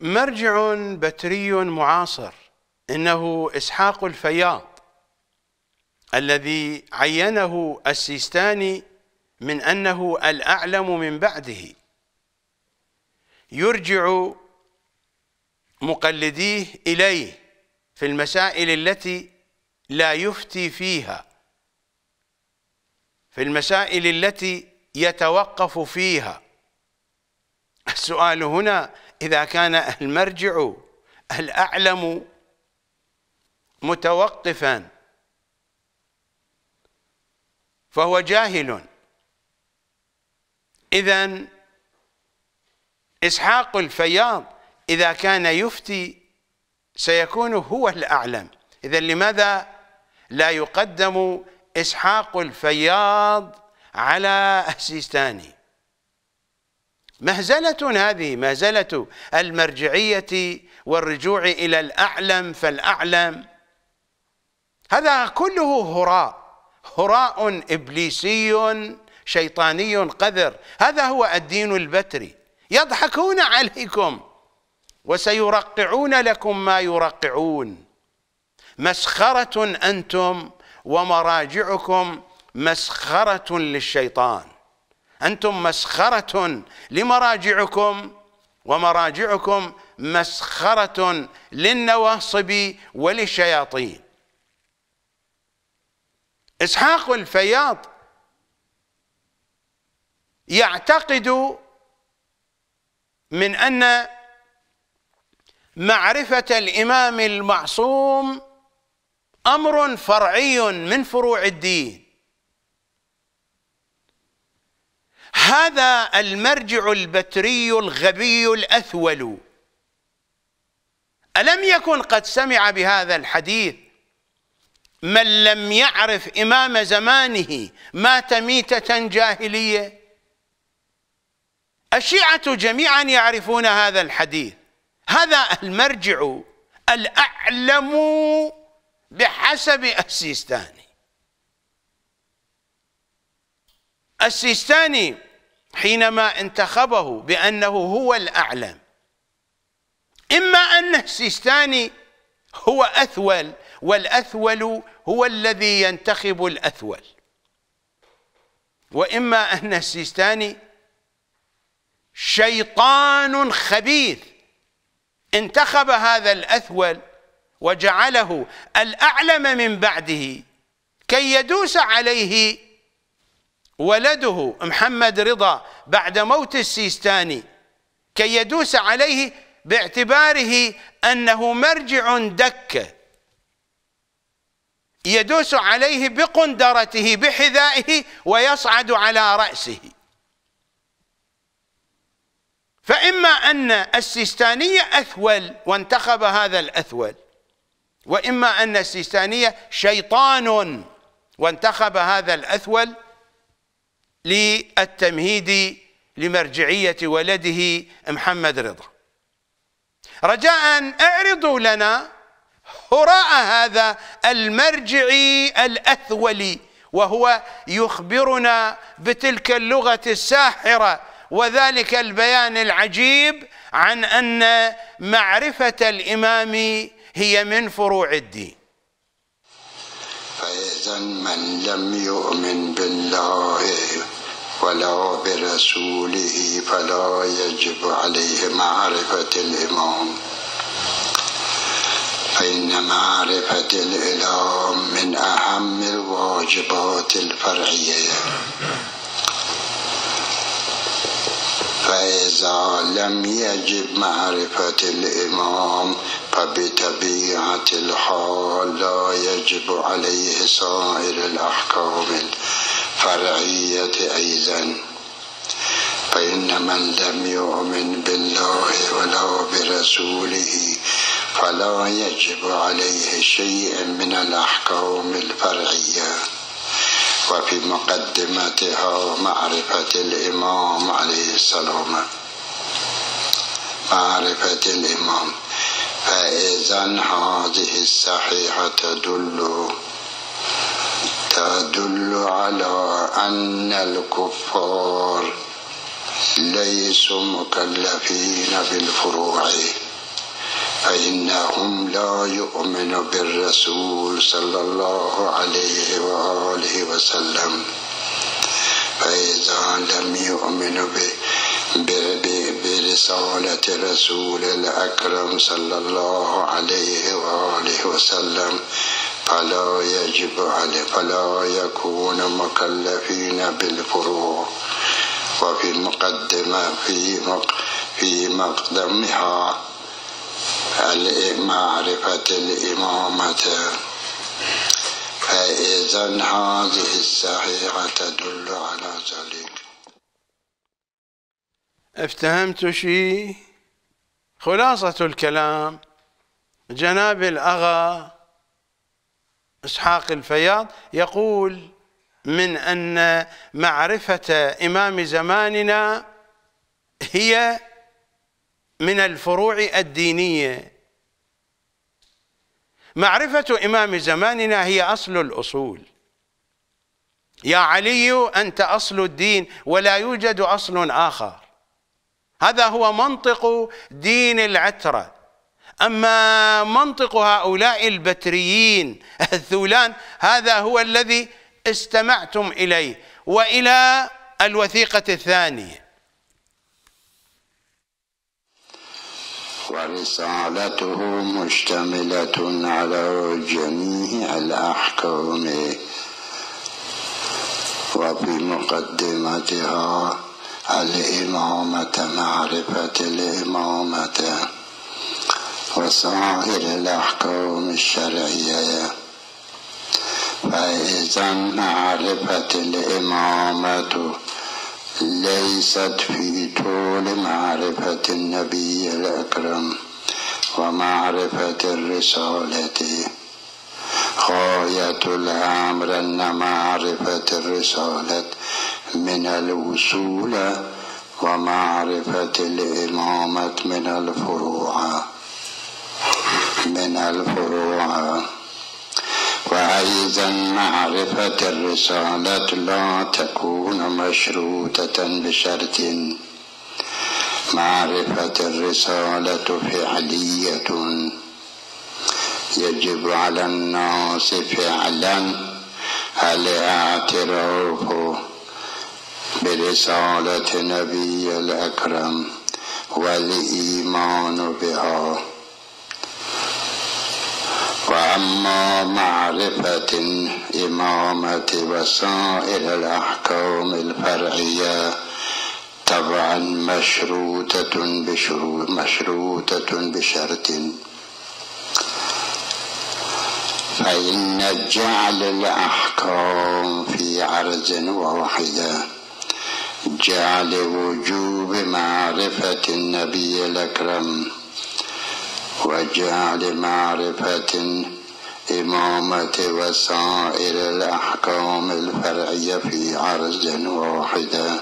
مرجع بتري معاصر إنه إسحاق الفياض الذي عينه السيستاني من أنه الأعلم من بعده، يرجع مقلديه إليه في المسائل التي لا يفتي فيها، في المسائل التي يتوقف فيها. السؤال هنا: إذا كان المرجع الأعلم متوقفا فهو جاهل، إذن إسحاق الفياض إذا كان يفتي سيكون هو الأعلم، إذن لماذا لا يقدم إسحاق الفياض على السيستاني؟ مهزلة هذه، مهزلة المرجعية والرجوع إلى الأعلم فالأعلم، هذا كله هراء إبليسي شيطاني قذر. هذا هو الدين البتري، يضحكون عليكم وسيرقعون لكم ما يرقعون. مسخرة أنتم ومراجعكم، مسخرة للشيطان. أنتم مسخرة لمراجعكم، ومراجعكم مسخرة للنواصب وللشياطين. إسحاق الفياض يعتقد من أن معرفة الإمام المعصوم أمر فرعي من فروع الدين. هذا المرجع البتري الغبي الأثول ألم يكن قد سمع بهذا الحديث: من لم يعرف إمام زمانه مات ميتة جاهلية؟ الشيعة جميعا يعرفون هذا الحديث. هذا المرجع الأعلم بحسب السيستاني. السيستاني حينما انتخبه بأنه هو الأعلم، إما أن السيستاني هو أثول والأثول هو الذي ينتخب الأثول، وإما أن السيستاني شيطان خبيث انتخب هذا الأثول وجعله الأعلم من بعده كي يدوس عليه ولده محمد رضا بعد موت السيستاني، كي يدوس عليه باعتباره أنه مرجع دكة، يدوس عليه بقندرته بحذائه ويصعد على رأسه. فإما أن السيستاني أثول وانتخب هذا الأثول، وإما أن السيستاني شيطان وانتخب هذا الأثول للتمهيد لمرجعية ولده محمد رضا. رجاء اعرضوا لنا هراء هذا المرجع الأثولي وهو يخبرنا بتلك اللغة الساحرة وذلك البيان العجيب عن أن معرفة الإمام هي من فروع الدين. فإذا من لم يؤمن بالله ولا برسوله فلا يجب عليه معرفة الإمام، فإن معرفة الإمام من أهم الواجبات الفرعية. فإذا لم يجب معرفة الإمام فبطبيعة الحال لا يجب عليه سائر الأحكام الفرعية أيضا. فإن من لم يؤمن بالله ولا برسوله فلا يجب عليه شيء من الأحكام الفرعية، وفي مقدمتها معرفة الإمام عليه السلام، معرفة الإمام. فإذا هذه الصحيحة تدل على أن الكفار ليسوا مكلفين بالفروع. فإنهم لا يؤمنوا بالرسول صلى الله عليه وآله وسلم. فإذا لم يؤمنوا برسالة الرسول الأكرم صلى الله عليه وآله وسلم فلا يجب عليه، فلا يكون مكلفين بالفروع. وفي مقدمة في مقدمها معرفة الإمامة. فإذا هذه الصحيحة تدل على ذلك. افتهمت شيء؟ خلاصة الكلام جناب الأغا إسحاق الفياض يقول من أن معرفة إمام زماننا هي من الفروع الدينية. معرفة إمام زماننا هي أصل الأصول. يا علي أنت أصل الدين ولا يوجد أصل آخر. هذا هو منطق دين العترة. أما منطق هؤلاء البتريين الثولان هذا هو الذي استمعتم إليه. وإلى الوثيقة الثانية. ورسالته مشتملة على جميع الأحكام. وفي مقدمتها الإمامة، معرفة الإمامة وسائر الأحكام الشرعية. فإذا معرفة الإمامة ليست في طول معرفة النبي الأكرم ومعرفة الرسالة. غاية الأمر أن معرفة الرسالة من الوصول ومعرفة الإمامة من الفروع. وأيضا معرفة الرسالة لا تكون مشروطة بشرط. معرفة الرسالة فعلية، يجب على الناس فعلا الاعتراف برسالة نبي الأكرم والإيمان بها. وأما معرفة الإمامة وسائر الأحكام الفرعية طبعا مشروطة بشرط. فإن جعل الأحكام في عرض واحدة، جعل وجوب معرفة النبي الأكرم وجعل معرفة إمامة وسائر الأحكام الفرعية في عرض واحدة.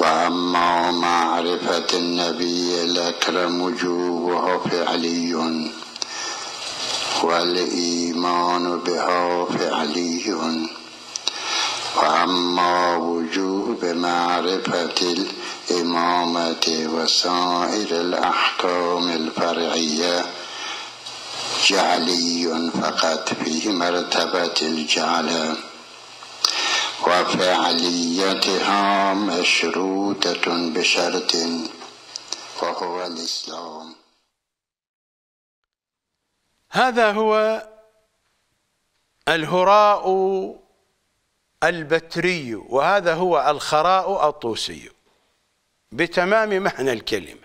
وأما معرفة النبي الأكرم وجوبها فعلي والإيمان بها فعلي. وأما وجوب معرفة الإمامة وسائر الأحكام الفرعية جعلي فقط في مرتبة الجعل، وفعليتها مشروطة بشرط وهو الإسلام. هذا هو الهراء البتري وهذا هو الخراء الطوسي بتمام معنى الكلمة.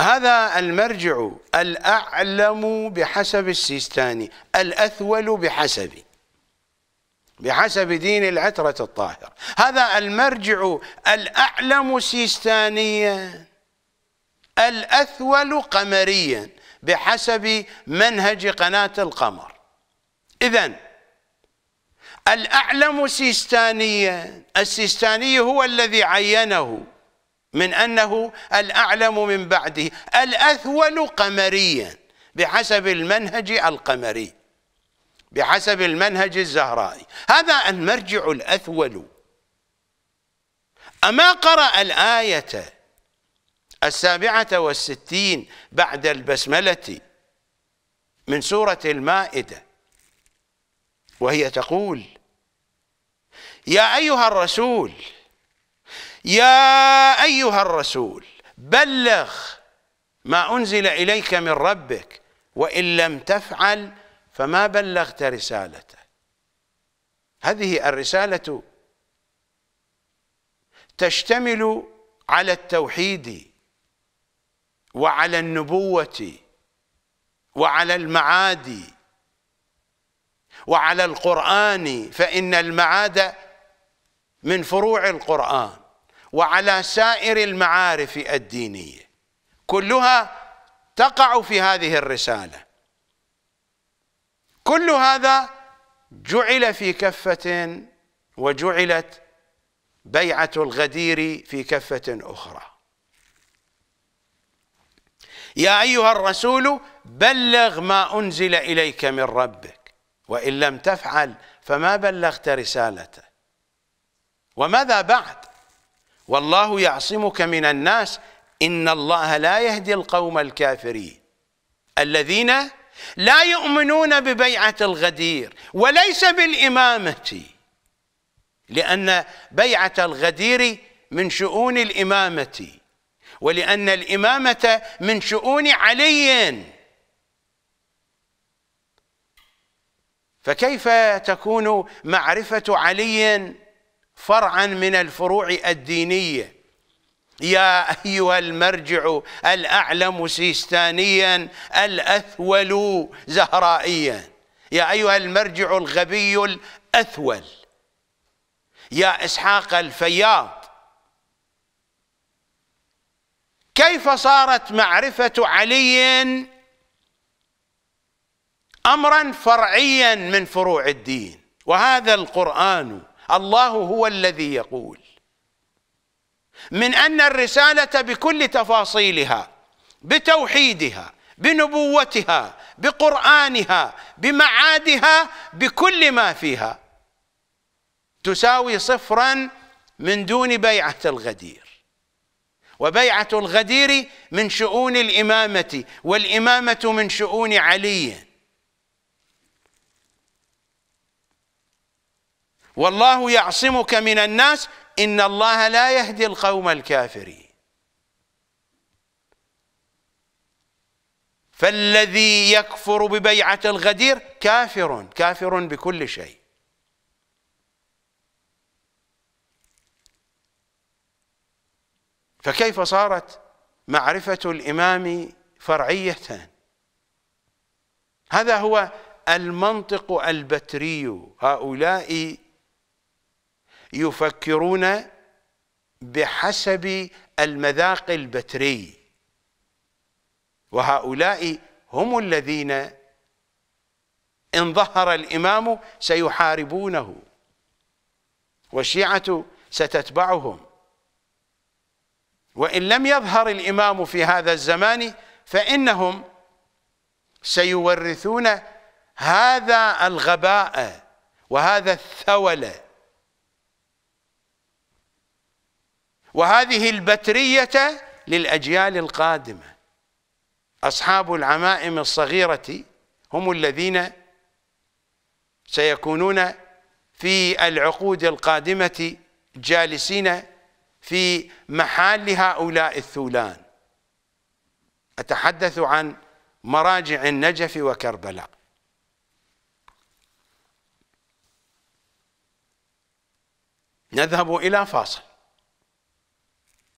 هذا المرجع الأعلم بحسب السيستاني، الأثول بحسب دين العترة الطاهر. هذا المرجع الأعلم سيستانيا، الأثول قمريا بحسب منهج قناة القمر. إذن الأعلم سيستانيا، السيستاني هو الذي عينه من أنه الأعلم من بعده، الأثول قمريا بحسب المنهج القمري بحسب المنهج الزهرائي. هذا المرجع الأثول أما قرأ الآية ال67 بعد البسملة من سورة المائدة، وهي تقول: يا أيها الرسول، يا أيها الرسول بلغ ما أنزل إليك من ربك وإن لم تفعل فما بلغت رسالته. هذه الرسالة تشتمل على التوحيد وعلى النبوة وعلى المعاد وعلى القرآن، فإن المعاد من فروع القرآن، وعلى سائر المعارف الدينية، كلها تقع في هذه الرسالة. كل هذا جعل في كفة، وجعلت بيعة الغدير في كفة أخرى. يا أيها الرسول بلغ ما أنزل إليك من ربك وإن لم تفعل فما بلغت رسالته. وماذا بعد؟ والله يعصمك من الناس إن الله لا يهدي القوم الكافرين الذين لا يؤمنون ببيعة الغدير وليس بالإمامة، لأن بيعة الغدير من شؤون الإمامة، ولأن الإمامة من شؤون علي، فكيف تكون معرفة علي فرعا من الفروع الدينية؟ يا أيها المرجع الأعلم سيستانيا الأثول زهرائيا، يا أيها المرجع الغبي الأثول، يا إسحاق الفياض. كيف صارت معرفة علي أمرا فرعيا من فروع الدين؟ وهذا القرآن، الله هو الذي يقول من أن الرسالة بكل تفاصيلها، بتوحيدها، بنبوتها، بقرآنها، بمعادها، بكل ما فيها، تساوي صفرا من دون بيعة الغدير. وبيعة الغدير من شؤون الإمامة، والإمامة من شؤون علي. والله يعصمك من الناس إن الله لا يهدي القوم الكافرين. فالذي يكفر ببيعة الغدير كافر، كافر بكل شيء. فكيف صارت معرفة الإمام فرعية؟ هذا هو المنطق البتري. هؤلاء يفكرون بحسب المذاق البتري، وهؤلاء هم الذين إن ظهر الإمام سيحاربونه، والشيعة ستتبعهم. وإن لم يظهر الإمام في هذا الزمان فإنهم سيورثون هذا الغباء وهذا الثول وهذه البترية للأجيال القادمة. أصحاب العمائم الصغيرة هم الذين سيكونون في العقود القادمة جالسين في محال هؤلاء الثولان. أتحدث عن مراجع النجف وكربلاء. نذهب إلى فاصل.